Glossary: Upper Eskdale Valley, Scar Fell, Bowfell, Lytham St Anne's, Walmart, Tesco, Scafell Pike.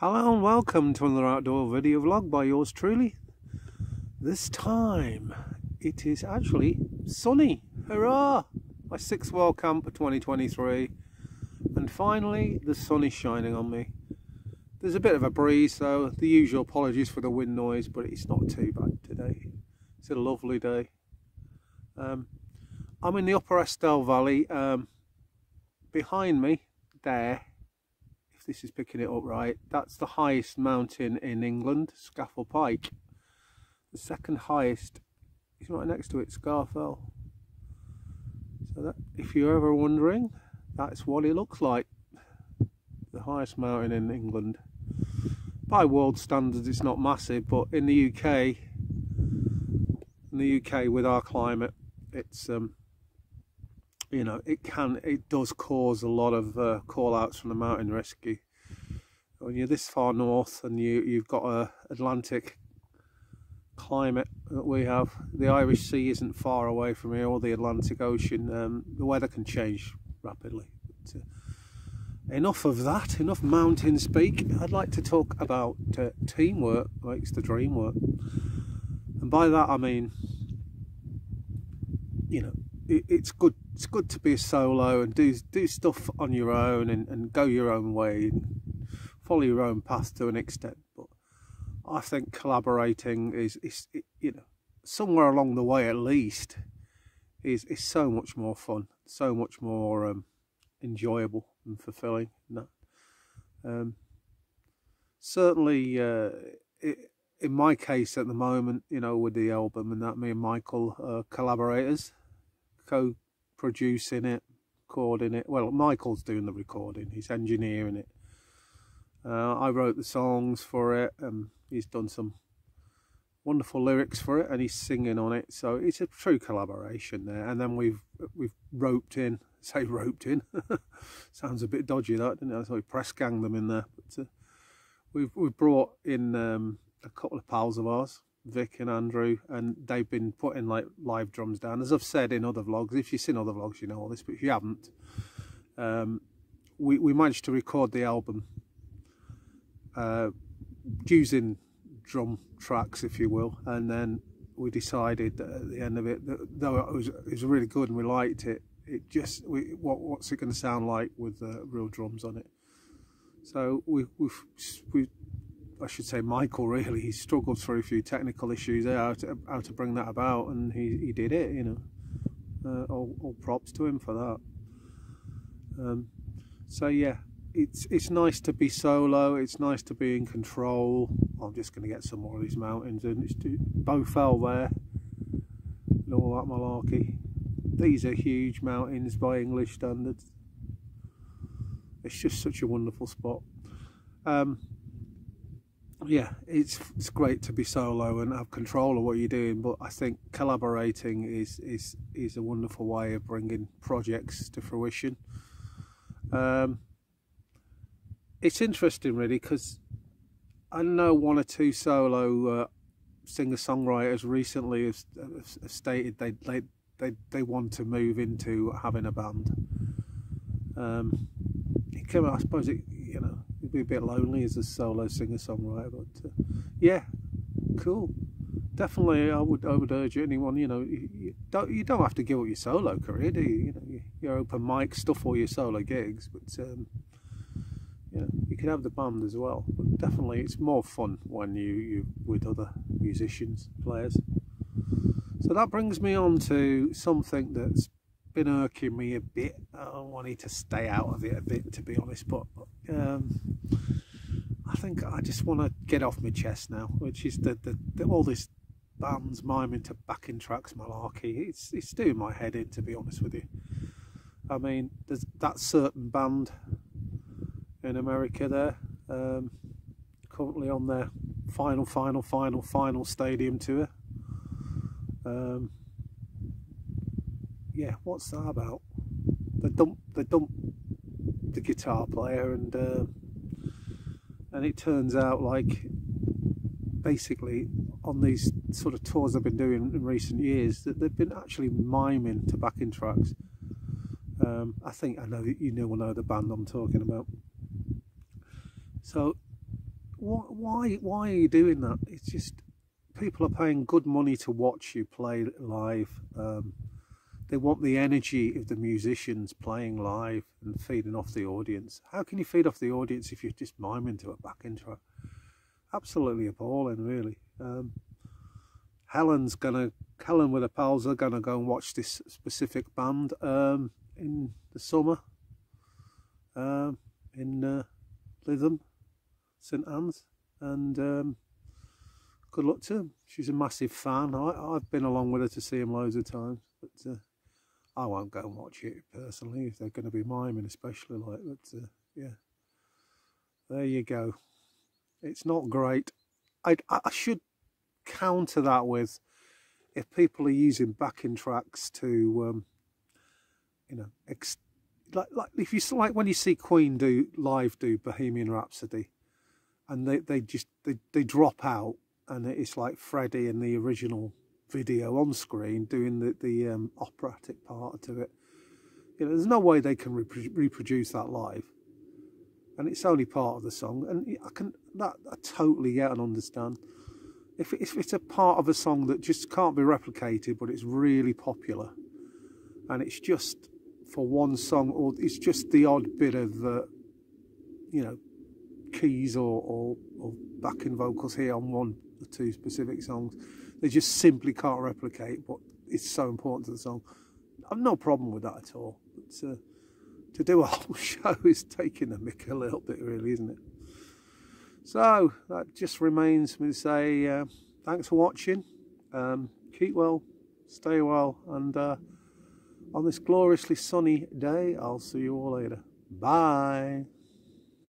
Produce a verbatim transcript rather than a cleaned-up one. Hello and welcome to another outdoor video vlog by yours truly. This time it is actually sunny. Hurrah! My sixth world camp of twenty twenty-three, and finally the sun is shining on me. There's a bit of a breeze, so the usual apologies for the wind noise, but it's not too bad today. It's a lovely day. Um, I'm in the Upper Eskdale Valley. Um, behind me there, if this is picking it up right, that's the highest mountain in England, Scafell Pike. The second highest is right next to it, Scar Fell. So that, if you're ever wondering, that's what it looks like. The highest mountain in England. By world standards it's not massive, but in the U K, in the U K with our climate, it's um, you know, it can, it does cause a lot of uh, call-outs from the mountain rescue. When you're this far north and you you've got a Atlantic climate that we have, the Irish Sea isn't far away from here, or the Atlantic Ocean. Um, the weather can change rapidly. But, uh, enough of that. Enough mountain speak. I'd like to talk about uh, teamwork makes the dream work, and by that I mean, you know, it, it's good. It's good to be a solo and do do stuff on your own and, and go your own way, and follow your own path to an extent. But I think collaborating is, is it, you know, somewhere along the way at least, is is so much more fun, so much more um, enjoyable and fulfilling. And that. Um, certainly, uh, it, in my case at the moment, you know, with the album and that, me and Michael are collaborators, co-producing it, recording it. Well, Michael's doing the recording; he's engineering it. Uh, I wrote the songs for it, and he's done some wonderful lyrics for it, and he's singing on it. So it's a true collaboration there. And then we've we've roped in, say roped in, sounds a bit dodgy that, didn't it? So we press ganged them in there. But uh, we've we've brought in um, a couple of pals of ours, Vic and Andrew, and they've been putting like live drums down. As I've said in other vlogs, if you've seen other vlogs, you know all this. But if you haven't, um, we we managed to record the album Uh, using drum tracks, if you will, and then we decided that at the end of it, that though it was, it was really good and we liked it, it just we, what what's it going to sound like with uh, real drums on it? So we we've, we I should say Michael, really, he struggled through a few technical issues there, how to how to bring that about, and he he did it, you know. Uh, all, all props to him for that. Um, so yeah. It's it's nice to be solo. It's nice to be in control. I'm just going to get some more of these mountains, and it's Bowfell there, and all that malarkey. These are huge mountains by English standards. It's just such a wonderful spot. Um, yeah, it's it's great to be solo and have control of what you're doing. But I think collaborating is is is a wonderful way of bringing projects to fruition. Um, It's interesting, really, because I know one or two solo uh, singer-songwriters recently have, have stated they they they they want to move into having a band. Um, it came out, I suppose, it you know, it'd be a bit lonely as a solo singer-songwriter, but uh, yeah, cool. Definitely, I would I would urge anyone. You know, you, you don't you don't have to give up your solo career, do you? You know, your open mic stuff or your solo gigs, but. Um, You know, you can have the band as well, but definitely it's more fun when you, you with other musicians, players. So that brings me on to something that's been irking me a bit. I wanted to stay out of it a bit, to be honest, but um, I think I just want to get off my chest now, which is the, the, the all this bands miming to backing tracks malarkey. It's, it's doing my head in, to be honest with you. I mean, there's that certain band in America there, um, currently on their final, final, final, final stadium tour. Um, yeah, what's that about? They dump, they dump the guitar player, and uh, and it turns out, like, basically on these sort of tours they've been doing in recent years, that they've been actually miming to backing tracks. Um, I think I know you know, know the band I'm talking about. So why, why, why are you doing that? It's just, people are paying good money to watch you play live. Um, they want the energy of the musicians playing live and feeding off the audience. How can you feed off the audience if you're just miming to it, back into it? Absolutely appalling, really. Um, Helen's gonna, Helen with her pals are gonna go and watch this specific band um, in the summer um, in uh, Lytham St Anne's, and um, good luck to them. She's a massive fan. I, I've been along with her to see them loads of times, but uh, I won't go and watch it personally if they're going to be miming, especially like that. Uh, yeah, there you go. It's not great. I, I should counter that with, if people are using backing tracks to, um, you know, ex like like if you like when you see Queen do live do Bohemian Rhapsody, and they they just they they drop out, and it's like Freddie in the original video on screen doing the the um, operatic part to it. You know, there's no way they can re reproduce that live. And it's only part of the song, and I can that I totally get and understand. If it's, if it's a part of a song that just can't be replicated, but it's really popular, and it's just for one song, or it's just the odd bit of, uh, you know, keys or, or or backing vocals here on one or two specific songs, they just simply can't replicate, but it's so important to the song. I've no problem with that at all. It's, uh, to do a whole show is taking the mick a little bit, really, isn't it? So that just remains me to say uh, thanks for watching. Um, keep well, stay well, and uh, on this gloriously sunny day, I'll see you all later. Bye.